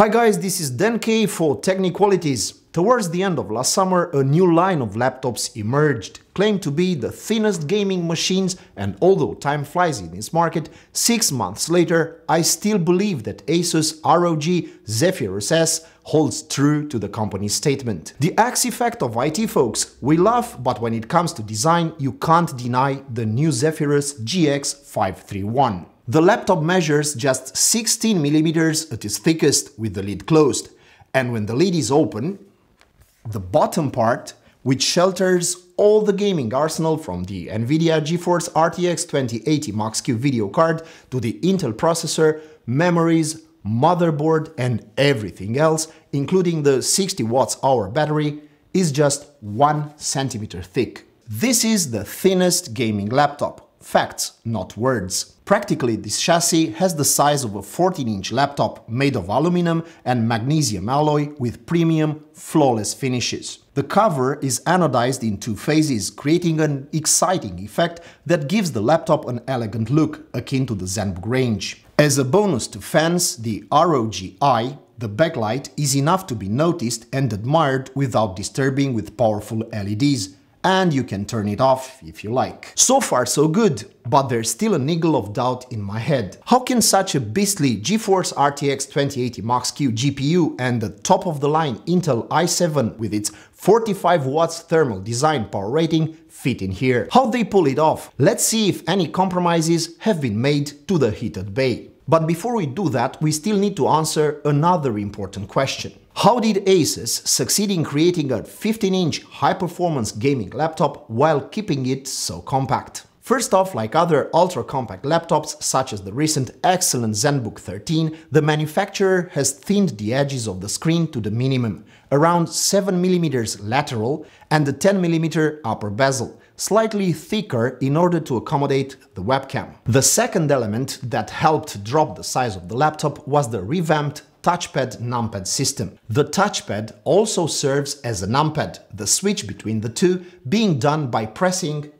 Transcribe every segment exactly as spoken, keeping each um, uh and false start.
Hi guys, this is Dan K for TechniQualities. Towards the end of last summer, a new line of laptops emerged, claimed to be the thinnest gaming machines, and although time flies in this market, six months later, I still believe that ASUS R O G Zephyrus S holds true to the company's statement. The axe effect of I T folks, we laugh, but when it comes to design, you can't deny the new Zephyrus G X five thirty-one. The laptop measures just sixteen millimeters at its thickest with the lid closed, and when the lid is open, the bottom part, which shelters all the gaming arsenal from the NVIDIA GeForce R T X twenty eighty Max-Q video card to the Intel processor, memories, motherboard and everything else, including the sixty watt hour battery, is just one centimeter thick. This is the thinnest gaming laptop. Facts, not words. Practically, this chassis has the size of a fourteen inch laptop made of aluminum and magnesium alloy with premium, flawless finishes. The cover is anodized in two phases, creating an exciting effect that gives the laptop an elegant look, akin to the ZenBook range. As a bonus to fans, the R O G Eye, the backlight, is enough to be noticed and admired without disturbing with powerful L E Ds. And you can turn it off if you like. So far so good, but there's still a niggle of doubt in my head. How can such a beastly GeForce R T X twenty eighty Max-Q G P U and the top-of-the-line Intel i seven with its forty-five watts thermal design power rating fit in here? How they pull it off? Let's see if any compromises have been made to the heated bay. But before we do that, we still need to answer another important question. How did ASUS succeed in creating a fifteen inch high-performance gaming laptop while keeping it so compact? First off, like other ultra-compact laptops, such as the recent excellent ZenBook thirteen, the manufacturer has thinned the edges of the screen to the minimum, around seven millimeters lateral and a ten millimeter upper bezel, slightly thicker in order to accommodate the webcam. The second element that helped drop the size of the laptop was the revamped touchpad numpad system. The touchpad also serves as a numpad, the switch between the two being done by pressing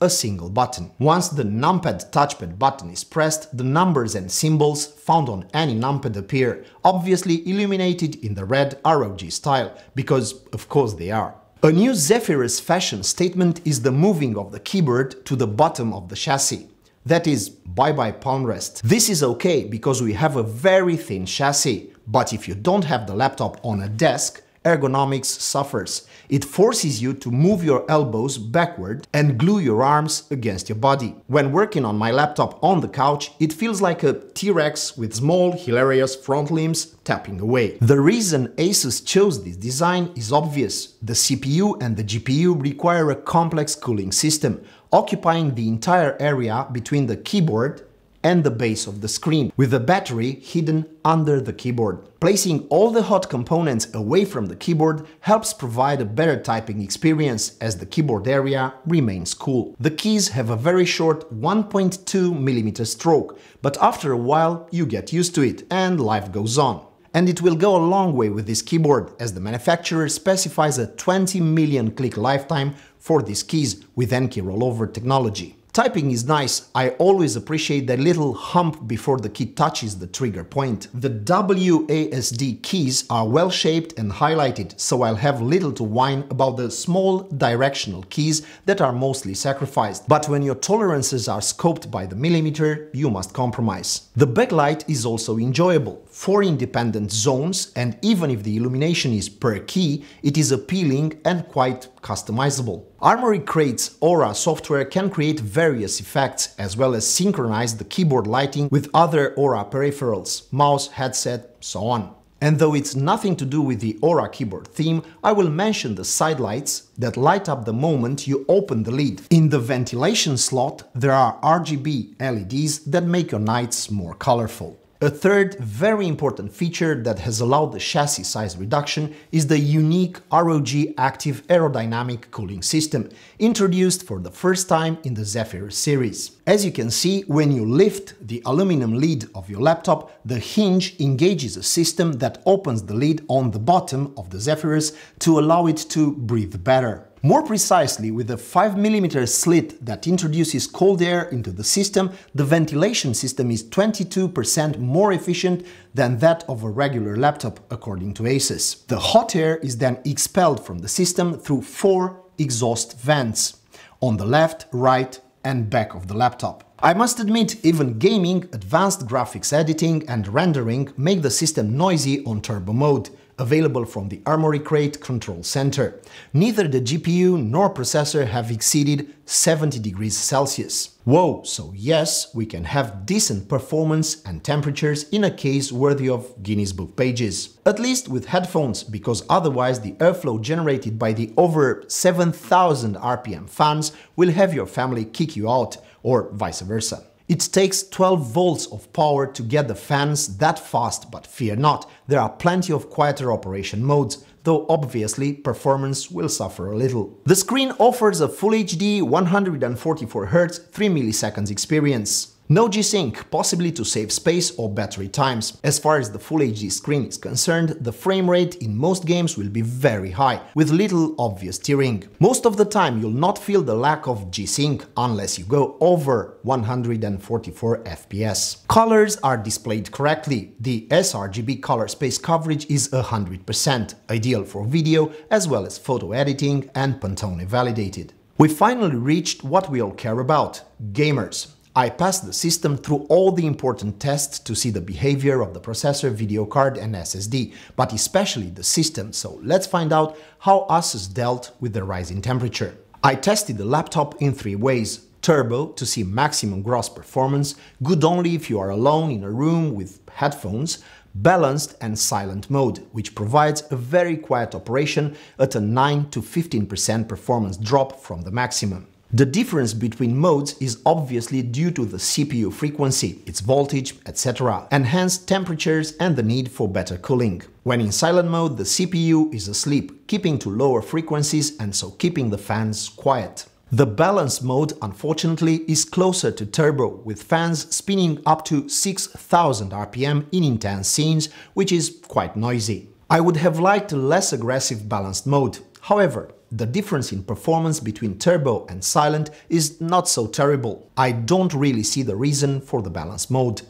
a single button. Once the numpad touchpad button is pressed, the numbers and symbols found on any numpad appear, obviously illuminated in the red R O G style, because of course they are. A new Zephyrus fashion statement is the moving of the keyboard to the bottom of the chassis. That is, bye-bye palm rest. This is okay because we have a very thin chassis, but if you don't have the laptop on a desk, ergonomics suffers. It forces you to move your elbows backward and glue your arms against your body. When working on my laptop on the couch, it feels like a T-Rex with small, hilarious front limbs tapping away. The reason ASUS chose this design is obvious. The C P U and the G P U require a complex cooling system, occupying the entire area between the keyboard and the base of the screen, with the battery hidden under the keyboard. Placing all the hot components away from the keyboard helps provide a better typing experience as the keyboard area remains cool. The keys have a very short one point two millimeter stroke, but after a while you get used to it and life goes on. And it will go a long way with this keyboard, as the manufacturer specifies a twenty million click lifetime for these keys with N key rollover technology. Typing is nice, I always appreciate the little hump before the key touches the trigger point. The W A S D keys are well shaped and highlighted, so I'll have little to whine about the small directional keys that are mostly sacrificed. But when your tolerances are scoped by the millimeter, you must compromise. The backlight is also enjoyable. Four independent zones, and even if the illumination is per key, it is appealing and quite customizable. Armory Crate's Aura software can create various effects, as well as synchronize the keyboard lighting with other Aura peripherals, mouse, headset, so on. And though it's nothing to do with the Aura keyboard theme, I will mention the side lights that light up the moment you open the lid. In the ventilation slot, there are R G B L E Ds that make your nights more colorful. A third very important feature that has allowed the chassis size reduction is the unique R O G Active Aerodynamic Cooling System, introduced for the first time in the Zephyrus series. As you can see, when you lift the aluminum lid of your laptop, the hinge engages a system that opens the lid on the bottom of the Zephyrus to allow it to breathe better. More precisely, with a five millimeter slit that introduces cold air into the system, the ventilation system is twenty-two percent more efficient than that of a regular laptop, according to ASUS. The hot air is then expelled from the system through four exhaust vents on the left, right, and back of the laptop. I must admit, even gaming, advanced graphics editing and rendering make the system noisy on turbo mode, available from the Armory Crate Control Center. Neither the G P U nor processor have exceeded seventy degrees Celsius. Whoa, so yes, we can have decent performance and temperatures in a case worthy of Guinness Book pages. At least with headphones, because otherwise the airflow generated by the over seven thousand R P M fans will have your family kick you out, or vice versa. It takes twelve volts of power to get the fans that fast, but fear not, there are plenty of quieter operation modes, though obviously performance will suffer a little. The screen offers a Full H D one hundred forty-four hertz three milliseconds experience. No G-Sync, possibly to save space or battery times. As far as the Full H D screen is concerned, the frame rate in most games will be very high, with little obvious tearing. Most of the time you'll not feel the lack of G-Sync unless you go over one hundred forty-four F P S. Colors are displayed correctly. The sRGB color space coverage is one hundred percent, ideal for video as well as photo editing and Pantone validated. We finally reached what we all care about – gamers. I passed the system through all the important tests to see the behavior of the processor, video card and S S D, but especially the system, so let's find out how ASUS dealt with the rise in temperature. I tested the laptop in three ways. Turbo, to see maximum gross performance, good only if you are alone in a room with headphones, balanced and silent mode, which provides a very quiet operation at a nine to fifteen percent performance drop from the maximum. The difference between modes is obviously due to the C P U frequency, its voltage, et cetera, and hence temperatures and the need for better cooling. When in silent mode, the C P U is asleep, keeping to lower frequencies and so keeping the fans quiet. The balance mode, unfortunately, is closer to turbo, with fans spinning up to six thousand R P M in intense scenes, which is quite noisy. I would have liked a less aggressive balanced mode, however, the difference in performance between turbo and silent is not so terrible. I don't really see the reason for the balance mode.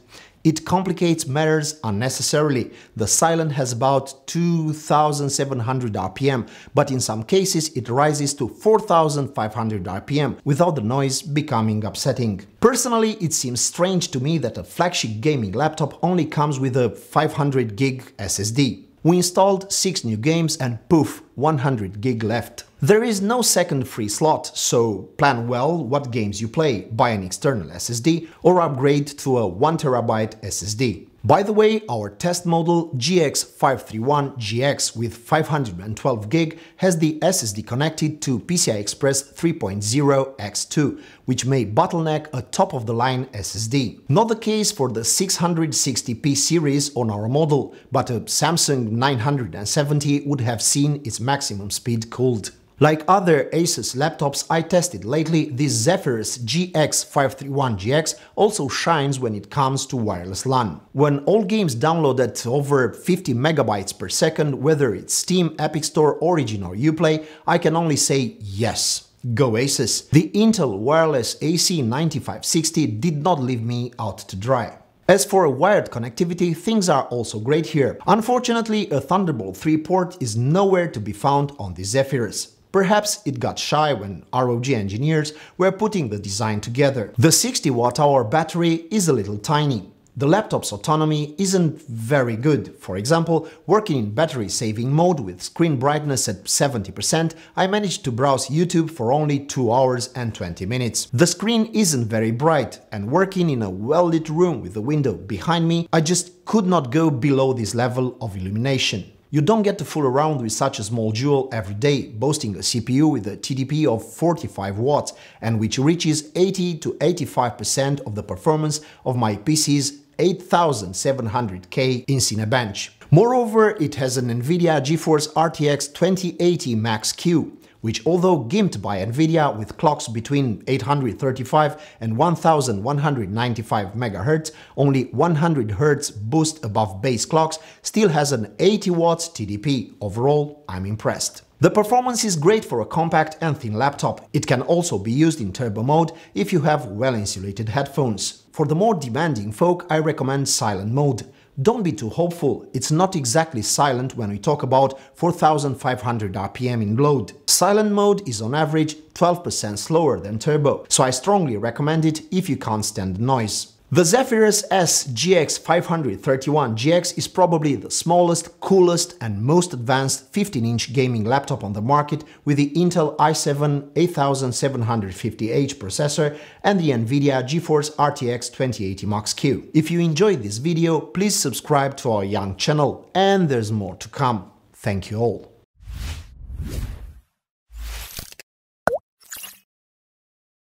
It complicates matters unnecessarily. The silent has about two thousand seven hundred R P M, but in some cases it rises to four thousand five hundred R P M, without the noise becoming upsetting. Personally, it seems strange to me that a flagship gaming laptop only comes with a five hundred gig S S D. We installed six new games and poof, one hundred gig left. There is no second free slot, so plan well what games you play, buy an external S S D or upgrade to a one terabyte S S D. By the way, our test model G X five thirty-one G X with five hundred twelve gig has the S S D connected to PCI Express three point oh by two, which may bottleneck a top-of-the-line S S D. Not the case for the six sixty P series on our model, but a Samsung nine seventy would have seen its maximum speed cooled. Like other ASUS laptops I tested lately, this Zephyrus G X five thirty-one G X also shines when it comes to wireless LAN. When all games download at over fifty megabytes per second, whether it's Steam, Epic Store, Origin or Uplay, I can only say yes. Go ASUS! The Intel Wireless A C ninety-five sixty did not leave me out to dry. As for wired connectivity, things are also great here. Unfortunately, a Thunderbolt three port is nowhere to be found on the Zephyrus. Perhaps it got shy when R O G engineers were putting the design together. The sixty watt hour battery is a little tiny. The laptop's autonomy isn't very good. For example, working in battery-saving mode with screen brightness at seventy percent, I managed to browse YouTube for only two hours and twenty minutes. The screen isn't very bright, and working in a well-lit room with a window behind me, I just could not go below this level of illumination. You don't get to fool around with such a small jewel every day, boasting a C P U with a T D P of forty-five watts and which reaches eighty to eighty-five percent of the performance of my P C's eighty-seven hundred K in Cinebench. Moreover, it has an NVIDIA GeForce R T X twenty eighty Max-Q, which, although gimped by NVIDIA with clocks between eight thirty-five and eleven ninety-five megahertz, only one hundred hertz boost above base clocks, still has an eighty watts T D P. Overall, I'm impressed. The performance is great for a compact and thin laptop. It can also be used in turbo mode if you have well-insulated headphones. For the more demanding folk, I recommend silent mode. Don't be too hopeful, it's not exactly silent when we talk about four thousand five hundred R P M in load. Silent mode is on average twelve percent slower than turbo, so I strongly recommend it if you can't stand the noise. The Zephyrus S G X five thirty-one G X is probably the smallest, coolest and most advanced fifteen inch gaming laptop on the market with the Intel i seven eighty-seven fifty H processor and the NVIDIA GeForce R T X twenty eighty Max-Q. If you enjoyed this video, please subscribe to our young channel, and there's more to come. Thank you all.